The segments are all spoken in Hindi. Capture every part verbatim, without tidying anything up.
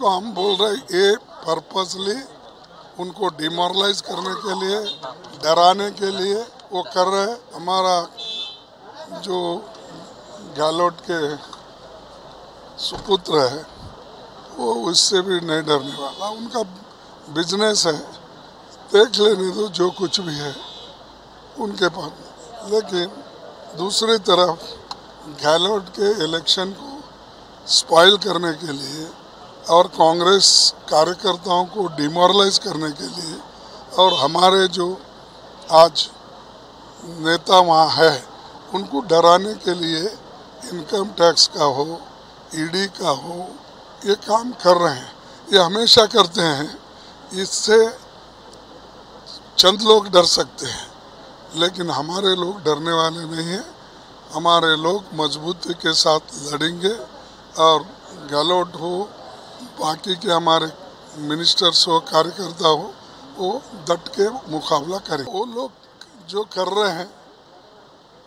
को हम बोल रहे ये पर्पसली उनको डिमोरलाइज करने के लिए, डराने के लिए वो कर रहे हैं। हमारा जो गहलोत के सुपुत्र है वो उससे भी नहीं डरने वाला, उनका बिजनेस है, देख लेने दो जो कुछ भी है उनके पास। लेकिन दूसरी तरफ गहलोत के इलेक्शन को स्पॉइल करने के लिए और कांग्रेस कार्यकर्ताओं को डिमोरलाइज करने के लिए और हमारे जो आज नेता वहाँ है उनको डराने के लिए इनकम टैक्स का हो, ईडी का हो, ये काम कर रहे हैं। ये हमेशा करते हैं, इससे चंद लोग डर सकते हैं, लेकिन हमारे लोग डरने वाले नहीं हैं। हमारे लोग मजबूती के साथ लड़ेंगे और गहलोत हो, बाकी के हमारे मिनिस्टर्स हो, कार्यकर्ता हो, वो डट के मुकाबला करें। वो लोग जो कर रहे हैं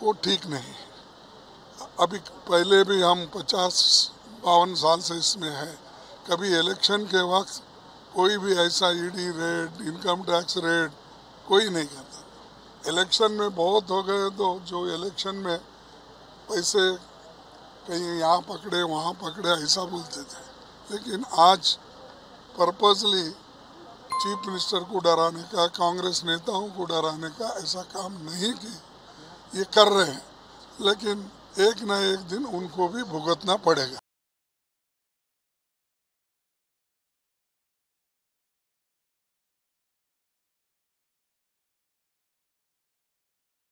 वो ठीक नहीं है। अभी पहले भी हम पचास बावन साल से इसमें हैं, कभी इलेक्शन के वक्त कोई भी ऐसा ED raid, income tax raid कोई नहीं करता। इलेक्शन में बहुत हो गए तो जो इलेक्शन में पैसे कहीं यहाँ पकड़े वहाँ पकड़े ऐसा बोलते थे, लेकिन आज पर्पसली चीफ मिनिस्टर को डराने का, कांग्रेस नेताओं को डराने का ऐसा काम नहीं कि ये कर रहे हैं, लेकिन एक न एक दिन उनको भी भुगतना पड़ेगा।